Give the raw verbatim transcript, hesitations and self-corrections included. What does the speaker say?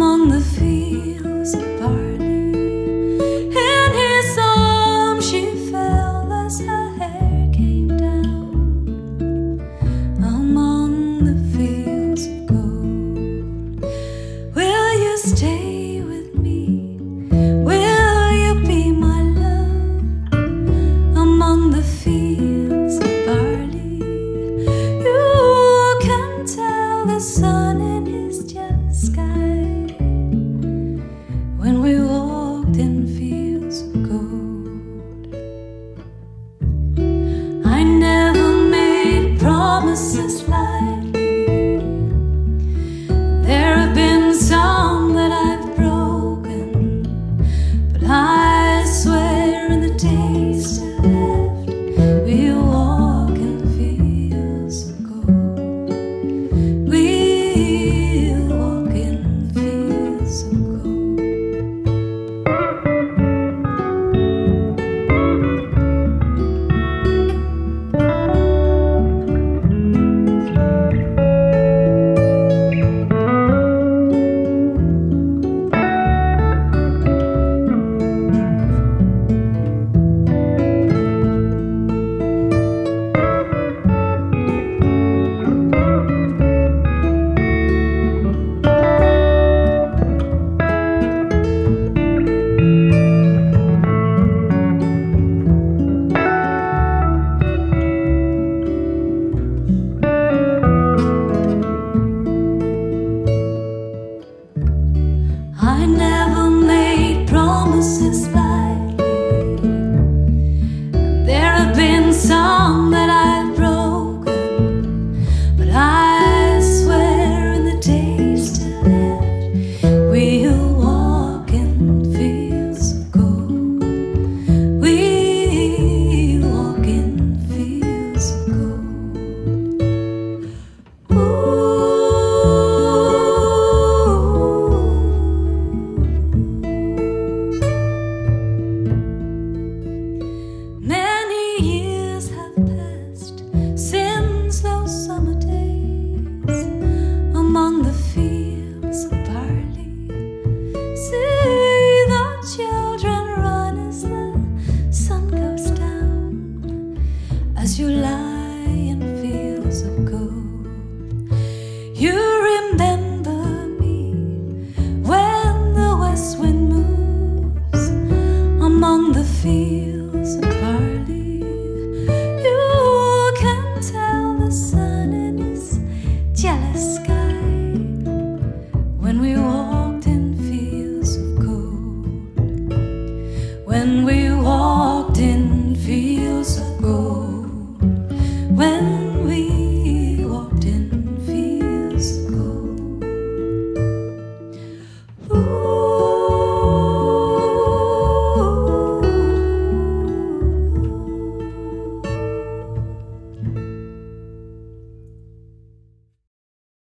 among the fields of barley. In his arms she fell as her hair came down. Among the fields of gold, will you stay with me? Will you be my love? Among the fields of barley, you can tell the sun in his gentle sky. When we walked in fields of gold, I never made promises lightly. There have been some that I've broken, but I swear in the days still left, we walk in fields of gold. We walk in fields of gold. I never made promises